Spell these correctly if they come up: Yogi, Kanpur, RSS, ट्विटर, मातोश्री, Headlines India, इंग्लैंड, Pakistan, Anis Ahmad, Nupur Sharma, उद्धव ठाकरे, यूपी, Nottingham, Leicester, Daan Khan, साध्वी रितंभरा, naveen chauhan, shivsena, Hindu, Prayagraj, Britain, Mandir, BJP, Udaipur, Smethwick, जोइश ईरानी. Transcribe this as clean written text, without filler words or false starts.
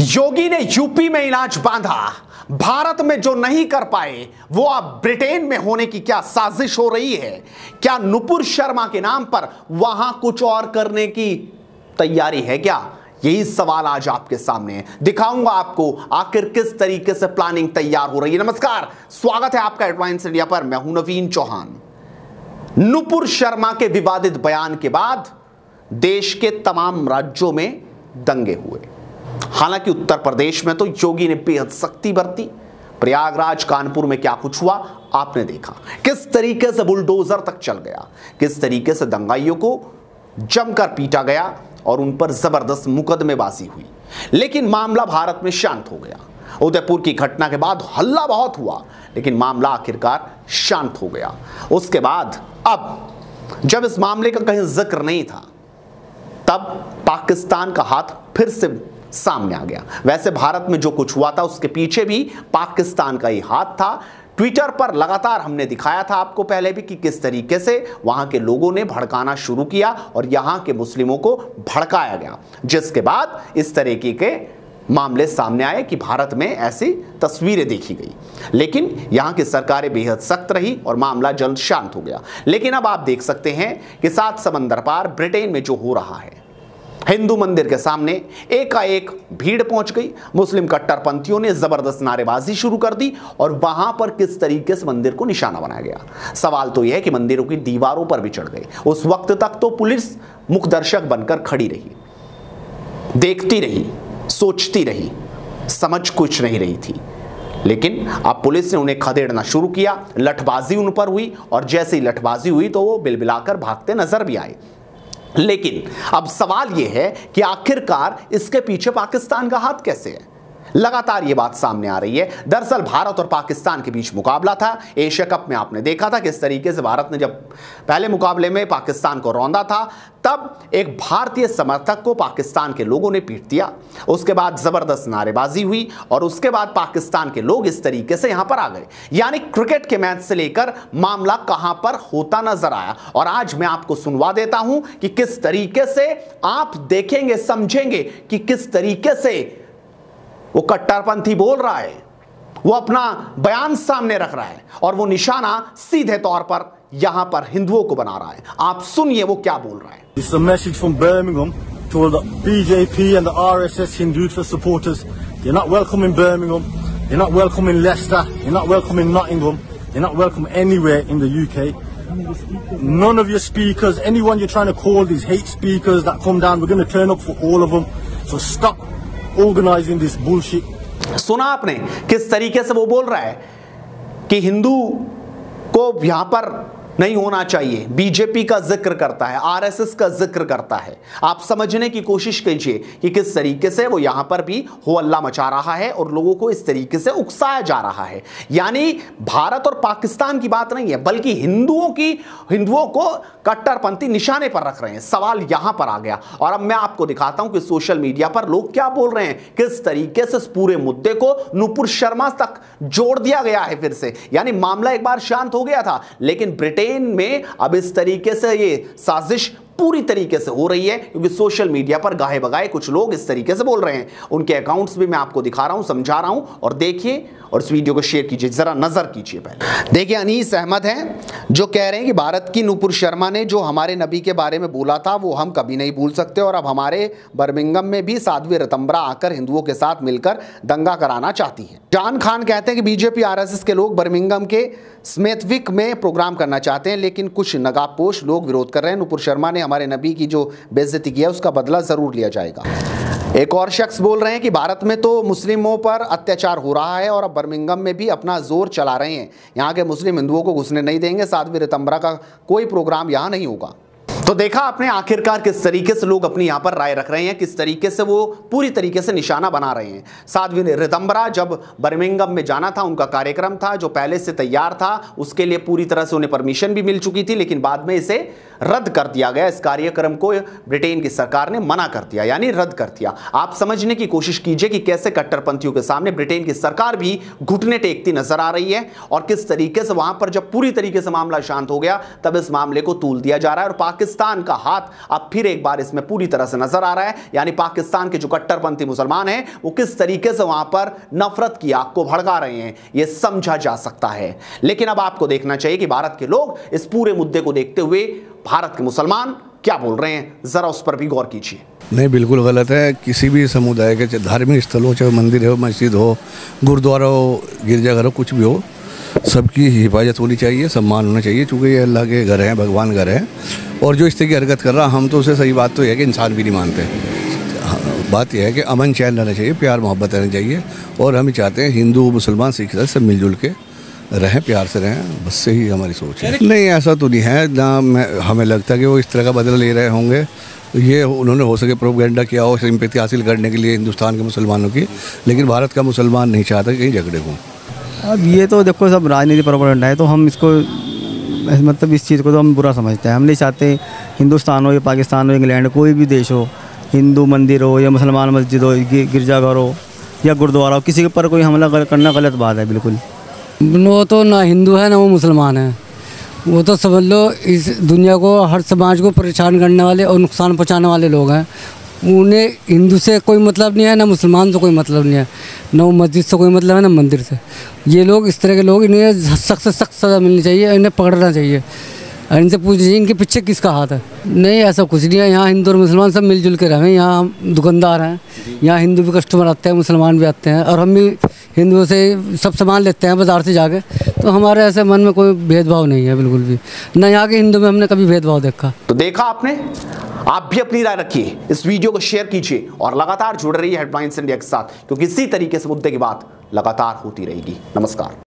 योगी ने यूपी में इलाज बांधा, भारत में जो नहीं कर पाए वो अब ब्रिटेन में होने की क्या साजिश हो रही है? क्या नुपुर शर्मा के नाम पर वहां कुछ और करने की तैयारी है क्या? यही सवाल आज आपके सामने है। दिखाऊंगा आपको आखिर किस तरीके से प्लानिंग तैयार हो रही है। नमस्कार, स्वागत है आपका हेडलाइंस इंडिया पर। मैं हूं नवीन चौहान। नुपुर शर्मा के विवादित बयान के बाद देश के तमाम राज्यों में दंगे हुए। हालांकि उत्तर प्रदेश में तो योगी ने बेहद सख्ती बरती। प्रयागराज, कानपुर में क्या कुछ हुआ आपने देखा, किस तरीके से बुलडोजर तक चल गया, किस तरीके से दंगाइयों को जमकर पीटा गया और उन पर जबरदस्त मुकदमेबाजी हुई। लेकिन मामला भारत में शांत हो गया। उदयपुर की घटना के बाद हल्ला बहुत हुआ, लेकिन मामला आखिरकार शांत हो गया। उसके बाद अब जब इस मामले का कहीं जिक्र नहीं था, तब पाकिस्तान का हाथ फिर से सामने आ गया। वैसे भारत में जो कुछ हुआ था उसके पीछे भी पाकिस्तान का ही हाथ था। ट्विटर पर लगातार हमने दिखाया था आपको पहले भी कि किस तरीके से वहां के लोगों ने भड़काना शुरू किया और यहां के मुस्लिमों को भड़काया गया, जिसके बाद इस तरीके के मामले सामने आए कि भारत में ऐसी तस्वीरें देखी गई। लेकिन यहाँ की सरकारें बेहद सख्त रही और मामला जल्द शांत हो गया। लेकिन अब आप देख सकते हैं कि सात समंदर पार ब्रिटेन में जो हो रहा है, हिंदू मंदिर के सामने एकाएक भीड़ पहुंच गई। मुस्लिम कट्टरपंथियों ने जबरदस्त नारेबाजी शुरू कर दी और वहां पर किस तरीके से मंदिर को निशाना बनाया गया। सवाल तो यह है कि मंदिरों की दीवारों पर भी चढ़ गए। उस वक्त तक तो पुलिस मुखदर्शक बनकर खड़ी रही, देखती रही, सोचती रही, समझ कुछ नहीं रही थी। लेकिन अब पुलिस ने उन्हें खदेड़ना शुरू किया, लठबाजी उन पर हुई और जैसे ही लठबाजी हुई तो वो बिलबिलाकर भागते नजर भी आए। लेकिन अब सवाल यह है कि आखिरकार इसके पीछे पाकिस्तान का हाथ कैसे है? लगातार ये बात सामने आ रही है। दरअसल भारत और पाकिस्तान के बीच मुकाबला था। एशिया कप में आपने देखा था किस तरीके से भारत ने जब पहले मुकाबले में पाकिस्तान को रौंदा था, तब एक भारतीय समर्थक को पाकिस्तान के लोगों ने पीट दिया। उसके बाद जबरदस्त नारेबाजी हुई और उसके बाद पाकिस्तान के लोग इस तरीके से यहां पर आ गए। यानी क्रिकेट के मैच से लेकर मामला कहां पर होता नजर आया। और आज मैं आपको सुनवा देता हूं कि किस तरीके से आप देखेंगे, समझेंगे कि किस तरीके से वो कट्टरपंथी बोल रहा है, वो अपना बयान सामने रख रहा है और वो निशाना सीधे तौर पर यहाँ पर हिंदुओं को बना रहा है। आप सुनिए वो क्या बोल रहा है। This is a message from Birmingham to all the BJP and the RSS Hindu supporters. You're not welcome in Birmingham. You're not welcome in Leicester. You're not welcome in Nottingham. You're not welcome anywhere in the UK. None of your speakers, anyone you're trying to call these hate speakers that come down, we're going to turn up for all of them. So stop organizing this bullshit. सुना आपने किस तरीके से वो बोल रहा है कि हिंदू को यहां पर नहीं होना चाहिए। बीजेपी का जिक्र करता है, आरएसएस का जिक्र करता है। आप समझने की कोशिश कीजिए कि किस तरीके से वो यहां पर भी हो हल्ला मचा रहा है और लोगों को इस तरीके से उकसाया जा रहा है। यानी भारत और पाकिस्तान की बात नहीं है, बल्कि हिंदुओं को कट्टरपंथी निशाने पर रख रहे हैं। सवाल यहां पर आ गया। और अब मैं आपको दिखाता हूं कि सोशल मीडिया पर लोग क्या बोल रहे हैं, किस तरीके से इस पूरे मुद्दे को नुपुर शर्मा तक जोड़ दिया गया है फिर से। यानी मामला एक बार शांत हो गया था, लेकिन ब्रिटेन में अब इस तरीके से ये साजिश पूरी तरीके से हो रही है, क्योंकि सोशल मीडिया पर गाहे बगाए कुछ लोग इस तरीके से बोल रहे हैं। उनके अकाउंट्स भी मैं आपको दिखा रहा हूं, समझा रहा हूं। और देखिए और इस वीडियो को शेयर कीजिए, जरा नजर कीजिए। पहले देखिए, अनीस अहमद हैं जो कह रहे हैं कि भारत की नूपुर शर्मा ने जो हमारे नबी के बारे में बोला था वो हम कभी नहीं भूल सकते। और अब हमारे बर्मिंघम में भी साध्वी रितंभरा आकर हिंदुओं के साथ मिलकर दंगा कराना चाहती है। दान खान कहते हैं कि बीजेपी आरएसएस के लोग बर्मिंघम के स्मेथविक में प्रोग्राम करना चाहते हैं, लेकिन कुछ नकाबपोश लोग विरोध कर रहे हैं। नूपुर शर्मा ने हमारे नबी की जो बेइज्जती की है उसका बदला जरूर लिया जाएगा। एक और शख्स बोल रहे हैं कि भारत में तो मुस्लिमों पर अत्याचार हो रहा है और अब बर्मिंघम में भी अपना जोर चला रहे हैं। यहाँ के मुस्लिम हिंदुओं को घुसने नहीं देंगे। साध्वी रितंभरा का कोई प्रोग्राम यहाँ नहीं होगा। तो देखा आपने आखिरकार किस तरीके से लोग अपनी यहाँ पर राय रख रहे हैं, किस तरीके से वो पूरी तरीके से निशाना बना रहे हैं। साध्वी रितंभरा जब बर्मिंघम में जाना था, उनका कार्यक्रम था जो पहले से तैयार था, उसके लिए पूरी तरह से उन्हें परमिशन भी मिल चुकी थी, लेकिन बाद में इसे रद्द कर दिया गया। इस कार्यक्रम को ब्रिटेन की सरकार ने मना कर दिया, यानी रद्द कर दिया। आप समझने की कोशिश कीजिए कि कैसे कट्टरपंथियों के सामने ब्रिटेन की सरकार भी घुटने टेकती नजर आ रही है और किस तरीके से वहां पर जब पूरी तरीके से मामला शांत हो गया, तब इस मामले को तूल दिया जा रहा है और पाकिस्तान पाकिस्तान का हाथ अब फिर एक बार इसमें पूरी तरह से नजर आ रहा है। यानी पाकिस्तान के जो कट्टरपंथी मुसलमान हैं वो किस तरीके से वहां पर नफरत की आग को भड़का रहे हैं ये समझा जा सकता है। लेकिन अब आपको देखना चाहिए कि भारत के लोग इस पूरे मुद्दे को देखते हुए भारत के मुसलमान क्या बोल रहे हैं, जरा उस पर भी गौर कीजिए। नहीं, बिल्कुल गलत है। किसी भी समुदाय के धार्मिक स्थल हो, चाहे मंदिर हो, मस्जिद हो, गुरुद्वारा हो, गिरजाघर हो, कुछ भी हो, सबकी हिफाजत होनी चाहिए, सम्मान होना चाहिए, चूँकि ये अल्लाह के घर हैं, भगवान घर हैं। और जो इस तरह की हरकत कर रहा, हम तो उसे सही बात तो यह है कि इंसान भी नहीं मानते। बात यह है कि अमन चैन रहना चाहिए, प्यार मोहब्बत रहना चाहिए, और हम चाहते हैं हिंदू मुसलमान सिख सब मिलजुल के रहें, प्यार से रहें, बस से ही हमारी सोच है। नहीं, ऐसा तो नहीं है ना, हमें लगता है कि वो इस तरह का बदला ले रहे होंगे। ये उन्होंने हो सके प्रोपेगेंडा किया हो सिंपैथी हासिल करने के लिए हिंदुस्तान के मुसलमानों की, लेकिन भारत का मुसलमान नहीं चाहता कि कहीं झगड़े हों। अब ये तो देखो सब राजनीति प्रोपेगेंडा है, तो हम इसको मतलब इस चीज़ को तो हम बुरा समझते हैं। हम नहीं चाहते हिंदुस्तान हो या पाकिस्तान हो, इंग्लैंड कोई भी देश हो, हिंदू मंदिर हो या मुसलमान मस्जिद हो, गिरजाघर हो या गुरुद्वारा हो, किसी के ऊपर कोई हमला करना गलत बात है बिल्कुल। वो तो ना हिंदू है ना वो मुसलमान है, वो तो समझ लो इस दुनिया को, हर समाज को परेशान करने वाले और नुकसान पहुंचाने वाले लोग हैं। उन्हें हिंदू से कोई मतलब नहीं है, ना मुसलमान से कोई मतलब नहीं है, ना वो मस्जिद से कोई मतलब है, ना मंदिर से। ये लोग, इस तरह के लोग, इन्हें सख्त से सख्त सज़ा मिलनी चाहिए, इन्हें पकड़ना चाहिए और इनसे पूछ लीजिए इनके पीछे किसका हाथ है। नहीं, ऐसा कुछ नहीं है, यहाँ हिंदू और मुसलमान सब मिलजुल के रहें। यहाँ हम दुकानदार हैं, यहाँ हिंदू भी कस्टमर आते हैं, मुसलमान भी आते हैं, और हम भी हिंदुओं से सब सामान लेते हैं बाज़ार से जाके, तो हमारे ऐसे मन में कोई भेदभाव नहीं है बिल्कुल भी, ना यहाँ के हिंदू में हमने कभी भेदभाव देखा। तो देखा आपने, आप भी अपनी राय रखिए, इस वीडियो को शेयर कीजिए और लगातार जुड़ रही है हेडलाइंस इंडिया के साथ, क्योंकि इसी तरीके से मुद्दे की बात लगातार होती रहेगी। नमस्कार।